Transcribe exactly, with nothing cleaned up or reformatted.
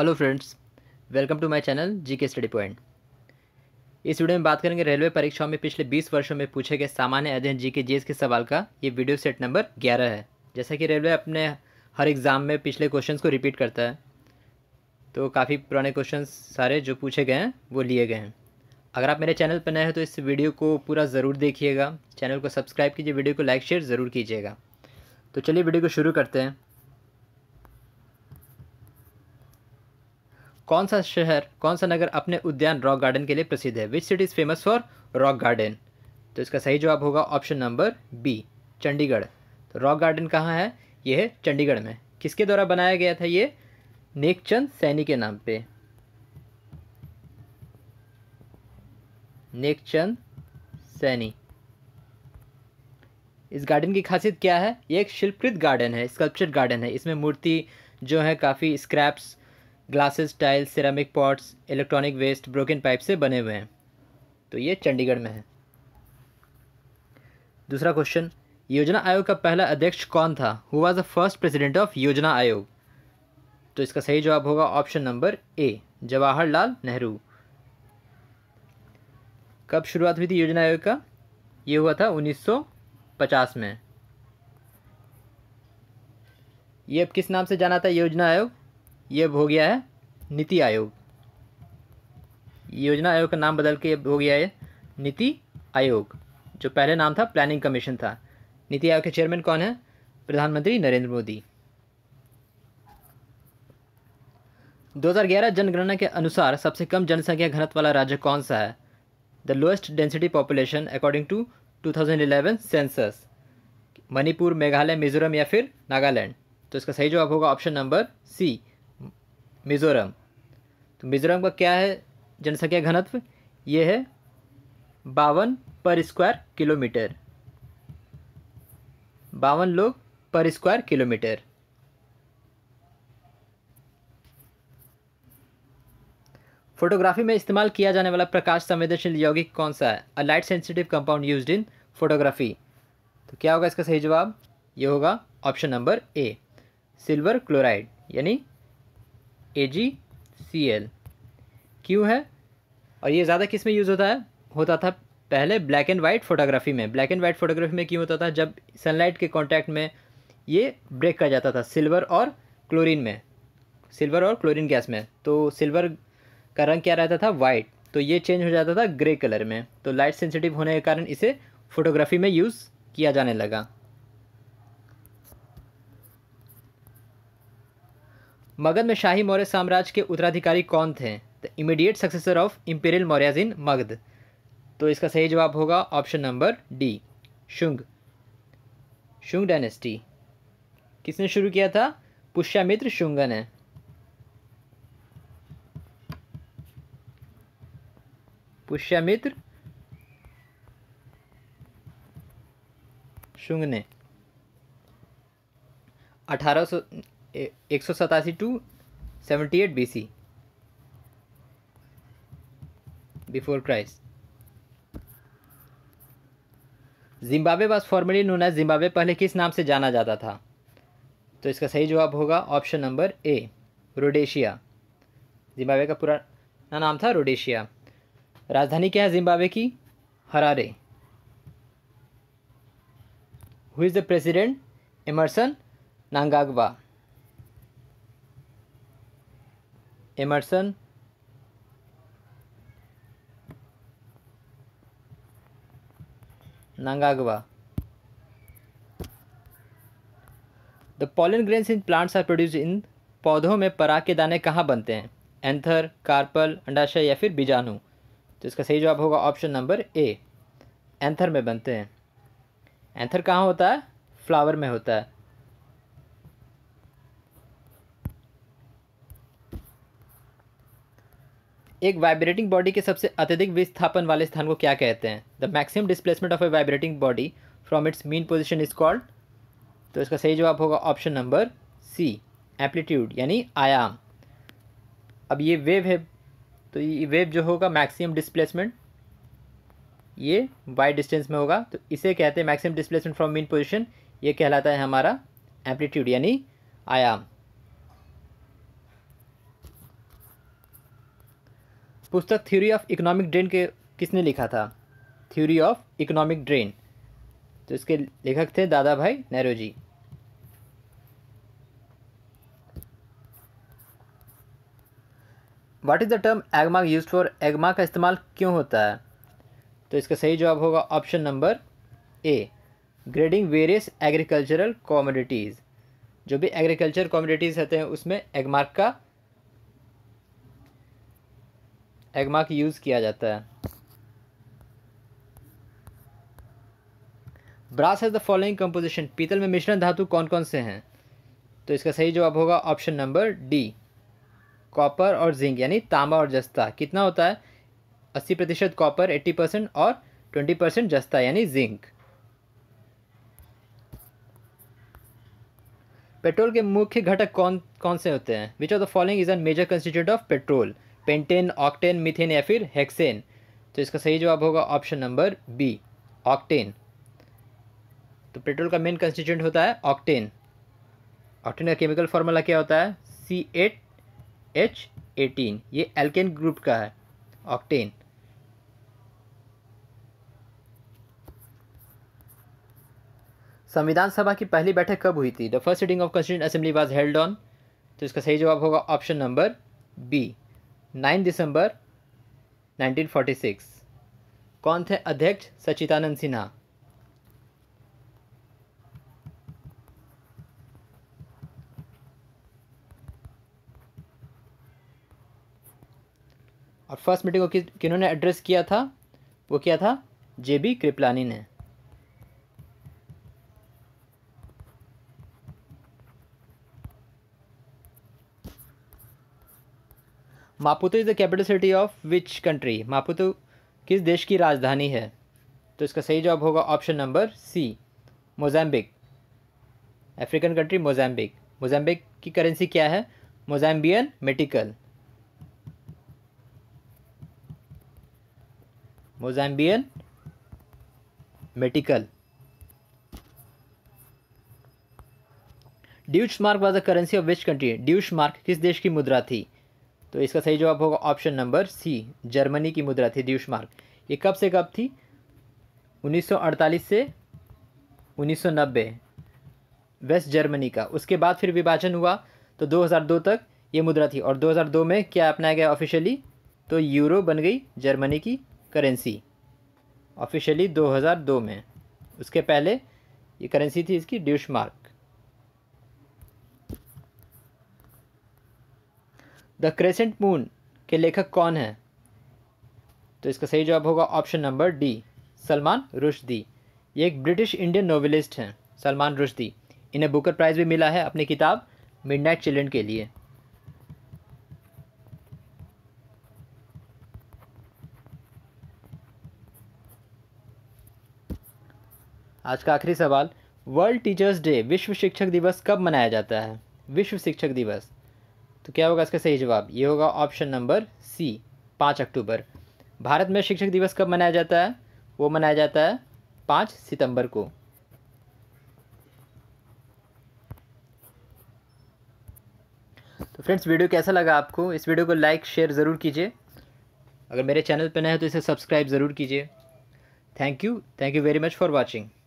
Hello friends, welcome to my channel GK study point. इस video में बात करेंगे रेलवे परीक्षाओं में पिछले बीस वर्षों में पूछे गए सामान्य अध्ययन जीके जीएस के सवाल का। ये वीडियो सेट नंबर ग्यारह है। जैसा कि रेलवे अपने हर एग्ज़ाम में पिछले क्वेश्चंस को रिपीट करता है, तो काफ़ी पुराने क्वेश्चन सारे जो पूछे गए हैं वो लिए गए हैं। अगर आप मेरे चैनल पर नए हैं तो इस वीडियो को पूरा ज़रूर देखिएगा, चैनल को सब्सक्राइब कीजिए, वीडियो को लाइक शेयर ज़रूर कीजिएगा। तो चलिए वीडियो को शुरू करते हैं। कौन सा शहर, कौन सा नगर अपने उद्यान रॉक गार्डन के लिए प्रसिद्ध है? Which city is famous for rock garden? तो इसका सही जवाब होगा ऑप्शन नंबर बी, चंडीगढ़। तो रॉक गार्डन कहाँ है? ये है चंडीगढ़ में। किसके द्वारा बनाया गया था ये? नेकचंद सैनी के नाम पे। नेकचंद सैनी। इस गार्डन की खासियत क्या है? ये एक शिल्पकृत गार्डन है, स्कल्पचर गार्डन है। इसमें मूर्ति जो है काफ़ी scraps, glasses, tiles, ceramic pots, electronic waste, broken pipe से बने हुए हैं। तो ये चंडीगढ़ में है। दूसरा क्वेश्चन, योजना आयोग का पहला अध्यक्ष कौन था? Who was the first president of योजना आयोग? तो इसका सही जवाब होगा option number A, Jawaharlal Nehru. कब शुरुआत हुई थी योजना आयोग का? ये हुआ था उन्नीस सौ पचास में। ये अब किस नाम से जाना था योजना आयोग? ये हो गया है नीति आयोग। योजना आयोग का नाम बदल के हो गया है नीति आयोग। जो पहले नाम था प्लानिंग कमीशन था। नीति आयोग के चेयरमैन कौन है? प्रधानमंत्री नरेंद्र मोदी। दो हज़ार ग्यारह जनगणना के अनुसार सबसे कम जनसंख्या घनत्व वाला राज्य कौन सा है? The lowest density population according to two thousand eleven census. Manipur, Meghalaya, Mizoram या फिर नागालैंड? तो इसका सही जवाब होगा ऑप्शन नंबर सी, मिज़ोरम। तो मिज़ोरम का क्या है जनसंख्या घनत्व? ये है बावन पर स्क्वायर किलोमीटर, बावन लोग पर स्क्वायर किलोमीटर। फोटोग्राफी में इस्तेमाल किया जाने वाला प्रकाश संवेदनशील यौगिक कौन सा है? A light sensitive compound used in photography. तो क्या होगा इसका सही जवाब? ये होगा option number A, silver chloride यानी ए जी सी एल। क्यों है और ये ज़्यादा किस में यूज़ होता है? होता था पहले ब्लैक एंड वाइट फोटोग्राफी में। ब्लैक एंड वाइट फोटोग्राफी में क्यों होता था? जब सनलाइट के कांटेक्ट में ये ब्रेक कर जाता था सिल्वर और क्लोरीन में, सिल्वर और क्लोरीन गैस में। तो सिल्वर का रंग क्या रहता था? वाइट। तो ये चेंज हो जाता था ग्रे कलर में। तो लाइट सेंसिटिव होने के कारण इसे फोटोग्राफी में यूज़ किया जाने लगा। मगध में शाही मौर्य साम्राज्य के उत्तराधिकारी कौन थे? The immediate successor of imperial Mauryas in Magadh. तो इसका सही जवाब होगा option number D, Shunga. Shunga dynasty किसने शुरू किया था? पुष्यामित्र शुंग ने। पुष्यामित्र शुंग ने अठारह सौ एक सौ सतासी two seventy eight B C before Christ. Zimbabwe was formerly known as, Zimbabwe पहले किस नाम से जाना जाता था? तो इसका सही जवाब होगा option number A, Rhodesia. Zimbabwe का पुराना नाम था रोडेशिया। राजधानी क्या है जिम्बाब्वे की? Harare. Who is the president? Emmerson Mnangagwa. Emmerson Mnangagwa। The pollen grains in plants are produced in, पौधों में पराग के दाने कहाँ बनते हैं? एंथर, कार्पल, अंडाशय या फिर बीजाणु? तो इसका सही जवाब होगा ऑप्शन नंबर ए, एंथर में बनते हैं। एंथर कहाँ होता है? फ्लावर में होता है। एक वाइब्रेटिंग बॉडी के सबसे अत्यधिक विस्थापन वाले स्थान को क्या कहते हैं? The maximum displacement of a vibrating body from its mean position is called. तो इसका सही जवाब होगा ऑप्शन नंबर सी, एम्पलीट्यूड यानी आयाम। अब ये वेव है, तो ये वेव जो होगा मैक्सिमम डिस्प्लेसमेंट, ये वाइड डिस्टेंस में होगा, तो इसे कहते हैं maximum displacement from mean position. ये कहलाता है हमारा एम्पलीट्यूड यानी आयाम। पुस्तक थ्योरी ऑफ इकोनॉमिक ड्रेन के किसने लिखा था? थ्योरी ऑफ इकोनॉमिक ड्रेन, तो इसके लेखक थे Dadabhai Naoroji. What is the term Agmark used for? Agmark का इस्तेमाल क्यों होता है? तो इसका सही जवाब होगा option number A, grading various agricultural commodities. जो भी एग्रीकल्चर कॉमोडिटीज़ रहते हैं उसमें एगमार्क का एगमार्क यूज़ किया जाता है। Brass has the following composition, पीतल में मिश्रण धातु कौन कौन से हैं? तो इसका सही जवाब होगा ऑप्शन नंबर डी, कॉपर और जिंक, यानी तांबा और जस्ता। कितना होता है? अस्सी प्रतिशत कॉपर, एट्टी परसेंट और ट्वेंटी परसेंट जस्ता यानी जिंक। पेट्रोल के मुख्य घटक कौन कौन से होते हैं? Which of the following is an major constituent of petrol? Pentane, octane, methane या फिर हेक्सेन। तो इसका सही जवाब होगा ऑप्शन नंबर बी, ऑक्टेन। तो पेट्रोल का मेन कंस्टिट्यूएंट होता है ऑक्टेन। ऑक्टेन का केमिकल फार्मूला क्या होता है? C eight H eighteen. ये एल्केन ग्रुप का है ऑक्टेन। संविधान सभा की पहली बैठक कब हुई थी? The first sitting of constituent assembly was held on, तो इसका सही जवाब होगा ऑप्शन नंबर बी, नौ दिसंबर नाइनटीन फोर्टी सिक्स। कौन थे अध्यक्ष? सच्चिदानंद सिन्हा। और फर्स्ट मीटिंग को कि, किन्होंने एड्रेस किया था? वो किया था जे बी कृपलानी ने। Maputo is the capital city of which country? Maputo किस देश की राजधानी है? तो इसका सही जवाब होगा option number C, Mozambique. African country Mozambique. Mozambique की करेंसी क्या है? Mozambican metical, Mozambican metical. Deutsche mark was the currency of which country? Deutsche mark किस देश की मुद्रा थी? तो इसका सही जवाब होगा ऑप्शन नंबर सी, जर्मनी की मुद्रा थी ड्यूश मार्क। ये कब से कब थी? उन्नीस सौ अड़तालीस से उन्नीस सौ नब्बे, वेस्ट जर्मनी का। उसके बाद फिर विभाजन हुआ तो दो हज़ार दो तक ये मुद्रा थी, और दो हज़ार दो में क्या अपनाया गया ऑफिशियली? तो यूरो बन गई जर्मनी की करेंसी ऑफिशियली दो हज़ार दो में। उसके पहले ये करेंसी थी इसकी Deutsche mark. The crescent moon के लेखक कौन है? तो इसका सही जवाब होगा option number D, Salman Rushdie. ये एक ब्रिटिश इंडियन नोवेलिस्ट हैं सलमान रुश्दी। इन्हें बुकर प्राइज़ भी मिला है अपनी किताब मिडनाइट चिल्ड्रन के लिए। आज का आखिरी सवाल, वर्ल्ड टीचर्स डे, विश्व शिक्षक दिवस कब मनाया जाता है? विश्व शिक्षक दिवस, तो क्या होगा इसका सही जवाब? ये होगा ऑप्शन नंबर सी, पाँच अक्टूबर। भारत में शिक्षक दिवस कब मनाया जाता है? वो मनाया जाता है पाँच सितंबर को। तो फ्रेंड्स, वीडियो कैसा लगा आपको? इस वीडियो को लाइक शेयर ज़रूर कीजिए। अगर मेरे चैनल पर नए हैं तो इसे सब्सक्राइब ज़रूर कीजिए। Thank you, thank you very much for watching.